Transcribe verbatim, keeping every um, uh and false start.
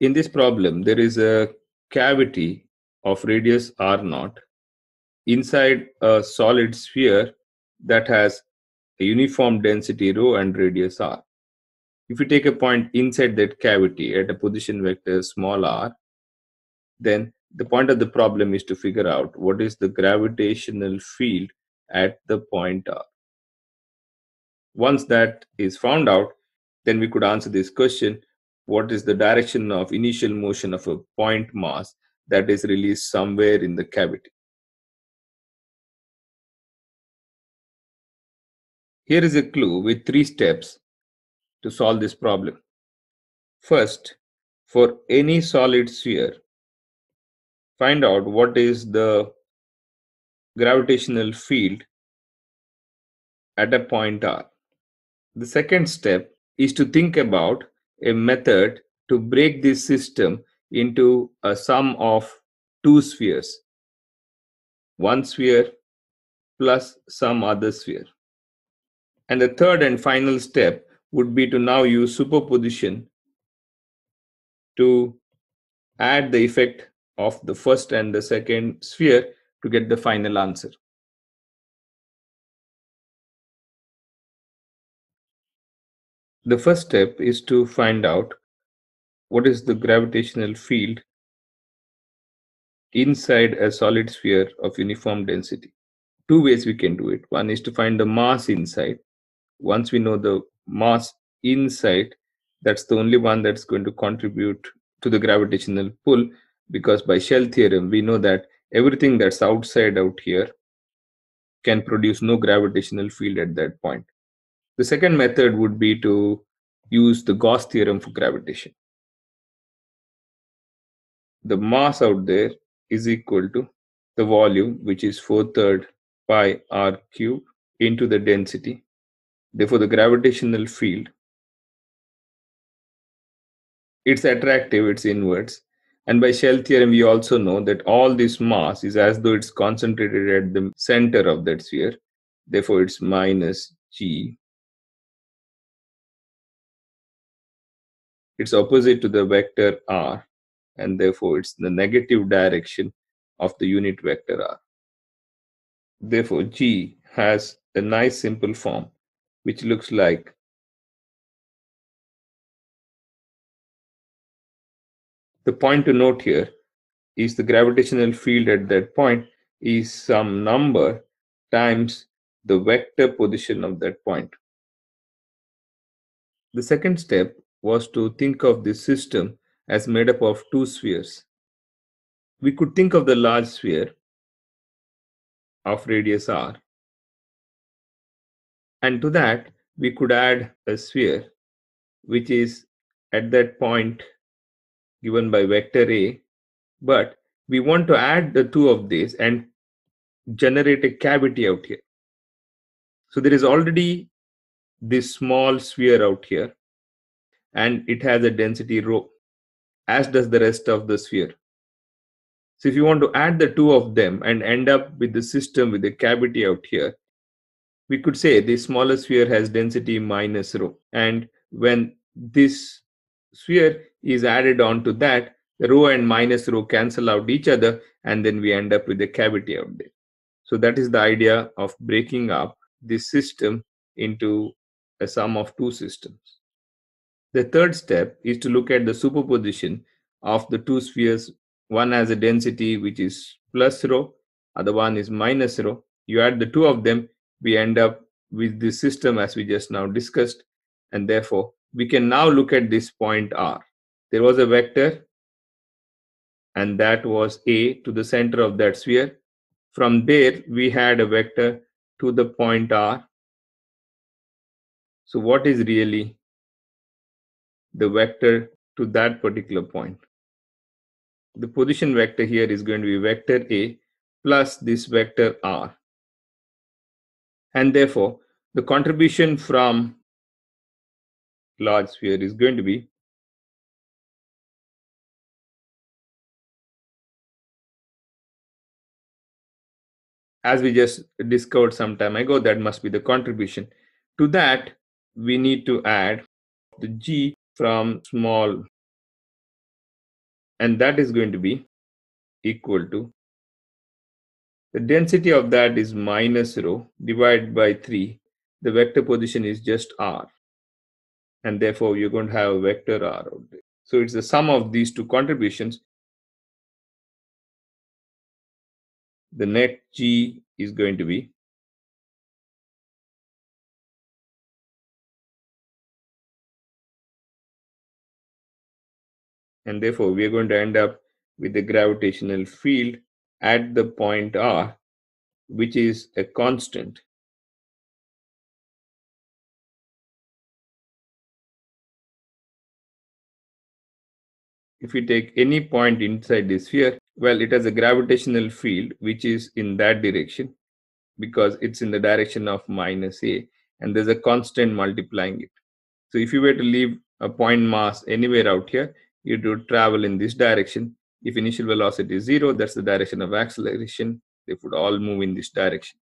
in this problem, there is a cavity of radius r naught inside a solid sphere that has a uniform density rho and radius r. If you take a point inside that cavity at a position vector small r, then the point of the problem is to figure out what is the gravitational field at the point r. Once that is found out, then we could answer this question: what is the direction of initial motion of a point mass that is released somewhere in the cavity? Here is a clue with three steps to solve this problem. First, for any solid sphere, find out what is the gravitational field at a point r. The second step is to think about a method to break this system into a sum of two spheres, one sphere plus some other sphere. And the third and final step would be to now use superposition to add the effect of the first and the second sphere to get the final answer. The first step is to find out what is the gravitational field inside a solid sphere of uniform density. Two ways we can do it. One is to find the mass inside. Once we know the mass inside, that's the only one that's going to contribute to the gravitational pull, because by Shell theorem we know that everything that's outside out here can produce no gravitational field at that point. The second method would be to use the Gauss theorem for gravitation. The mass out there is equal to the volume, which is four thirds pi r cubed into the density. Therefore, the gravitational field, it's attractive, it's inwards. And by Shell theorem, we also know that all this mass is as though it's concentrated at the center of that sphere. Therefore, it's minus g. It's opposite to the vector r, and therefore it's the negative direction of the unit vector r. Therefore, g has a nice simple form which looks like the point to note here is the gravitational field at that point is some number times the vector position of that point. The second step was to think of this system as made up of two spheres. We could think of the large sphere of radius r, and to that we could add a sphere which is at that point given by vector a, but we want to add the two of these and generate a cavity out here. So there is already this small sphere out here, and it has a density rho, as does the rest of the sphere. So if you want to add the two of them and end up with the system with a cavity out here, we could say the smaller sphere has density minus rho, and when this sphere is added on to that, the rho and minus rho cancel out each other, and then we end up with a cavity out there. So that is the idea of breaking up this system into a sum of two systems. The third step is to look at the superposition of the two spheres. One has a density which is plus rho, other one is minus rho. You add the two of them, we end up with this system as we just now discussed, and therefore we can now look at this point r. There was a vector, and that was a to the center of that sphere. From there we had a vector to the point r. So what is really the vector to that particular point? The position vector here is going to be vector a plus this vector r, and therefore the contribution from large sphere is going to be as we just discovered some time ago. That must be the contribution. To that we need to add the g from small and that is going to be equal to the density of that is minus rho divided by three. The vector position is just r, and therefore you're going to have a vector r out there. So it's the sum of these two contributions. The net G is going to be and therefore we are going to end up with the gravitational field at the point R, which is a constant. If you take any point inside the sphere, well, it has a gravitational field which is in that direction because it's in the direction of minus A, and there's a constant multiplying it. So if you were to leave a point mass anywhere out here, it would travel in this direction. If initial velocity is zero, that's the direction of acceleration. They would all move in this direction.